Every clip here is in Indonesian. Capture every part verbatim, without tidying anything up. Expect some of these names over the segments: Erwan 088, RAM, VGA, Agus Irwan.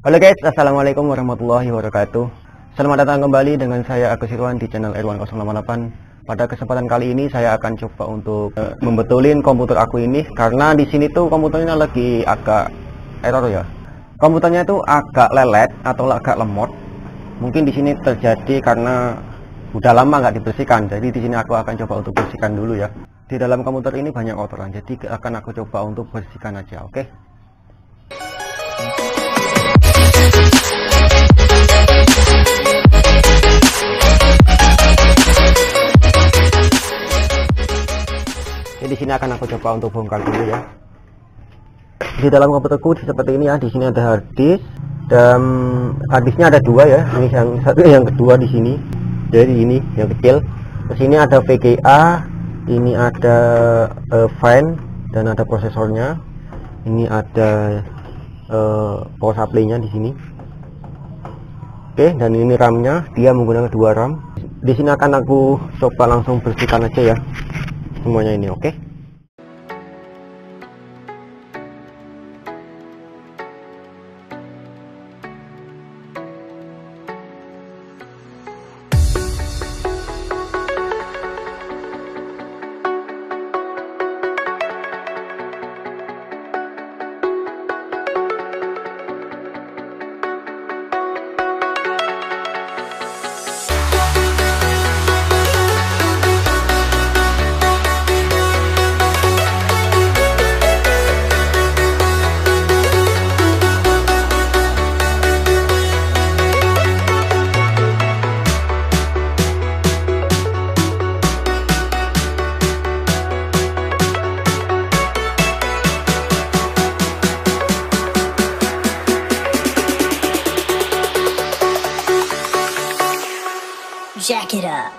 Halo guys, assalamualaikum warahmatullahi wabarakatuh. Selamat datang kembali dengan saya Agus Irwan di channel Erwan nol delapan delapan. Pada kesempatan kali ini saya akan coba untuk uh, membetulin komputer aku ini, karena di sini tuh komputernya lagi agak error ya. Komputernya tuh agak lelet atau agak lemot. Mungkin di sini terjadi karena udah lama nggak dibersihkan. Jadi di sini aku akan coba untuk bersihkan dulu ya. Di dalam komputer ini banyak kotoran, jadi akan aku coba untuk bersihkan aja, oke? Okay? Di sini akan aku coba untuk bongkar dulu ya. Di dalam komputerku seperti ini ya. Di sini ada hard disk, dan hard disknya ada dua ya. Ini yang satu, yang kedua di sini. Jadi ini yang kecil. Di sini ada V G A, ini ada uh, fan dan ada prosesornya. Ini ada uh, power supply-nya di sini. Oke, dan ini RAM-nya. Dia menggunakan dua RAM. Di sini akan aku coba langsung bersihkan aja ya. Semuanya ini, oke? Okay? Jack it up.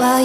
While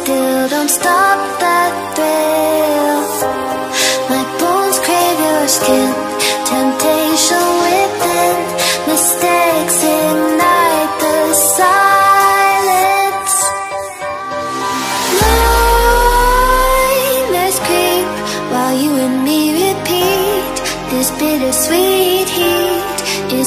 still don't stop that thrill. My bones crave your skin, temptation within, mistakes ignite the silence. Nightmares creep while you and me repeat. This bittersweet heat is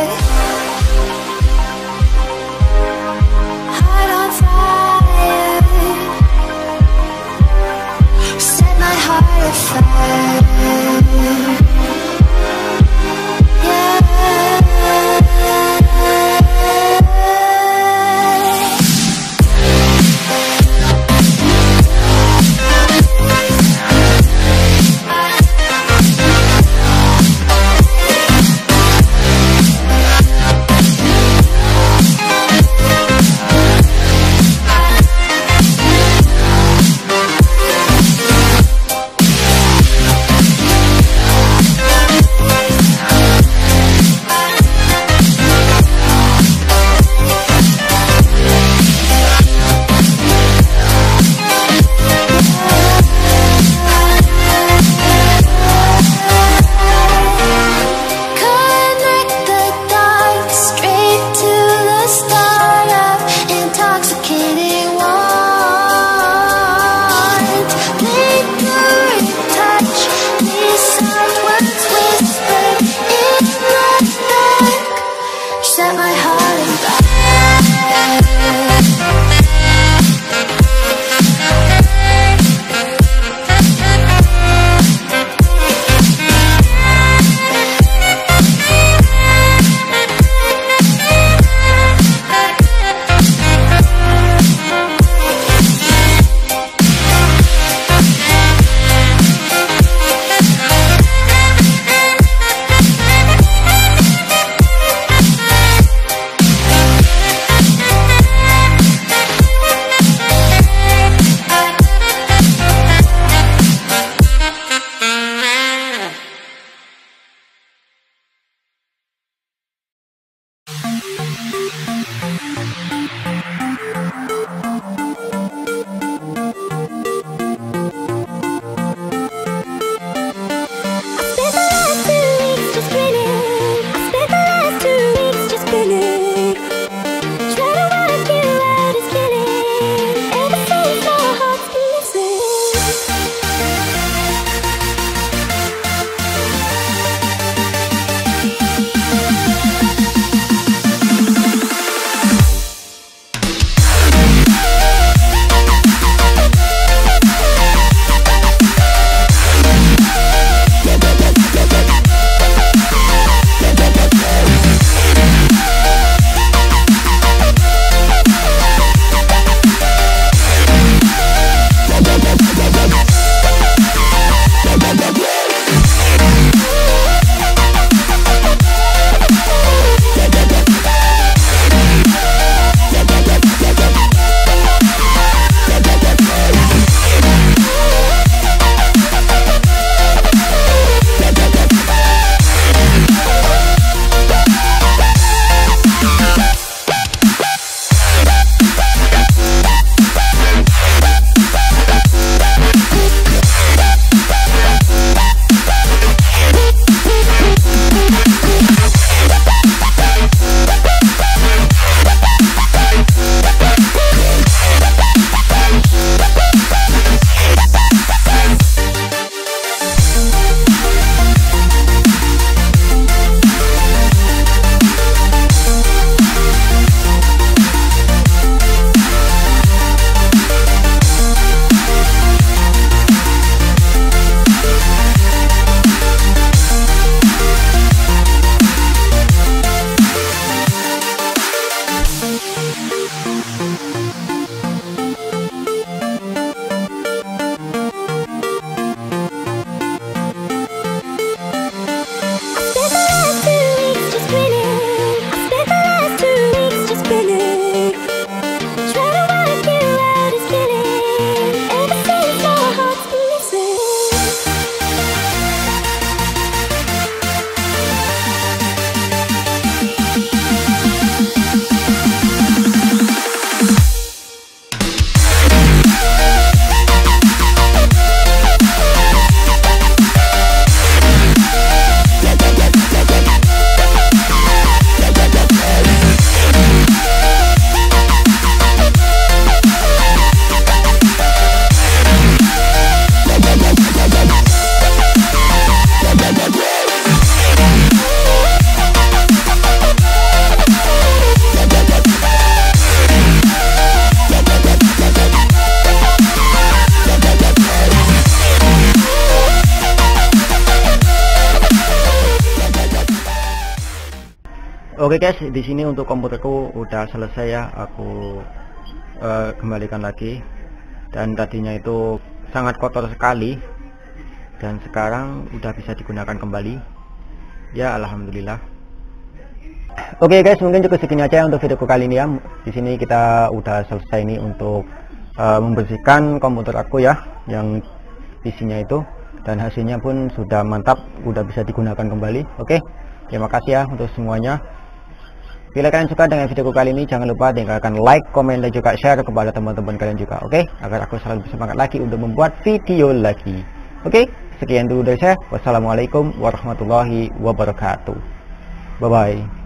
Heart on fire. Set my heart afire. Oke guys, di sini untuk komputerku udah selesai ya, aku uh, kembalikan lagi. Dan tadinya itu sangat kotor sekali, dan sekarang udah bisa digunakan kembali ya, alhamdulillah. Oke guys, mungkin cukup segini aja untuk videoku kali ini ya. Di sini kita udah selesai nih untuk uh, membersihkan komputer aku ya, yang isinya itu, dan hasilnya pun sudah mantap, udah bisa digunakan kembali. Oke, terima kasih ya untuk semuanya. Bila kalian suka dengan videoku kali ini, jangan lupa tinggalkan like, komen, dan juga share kepada teman-teman kalian juga, oke? Okay? Agar aku selalu bersemangat lagi untuk membuat video lagi. Oke, okay? Sekian dulu dari saya. Wassalamualaikum warahmatullahi wabarakatuh. Bye-bye.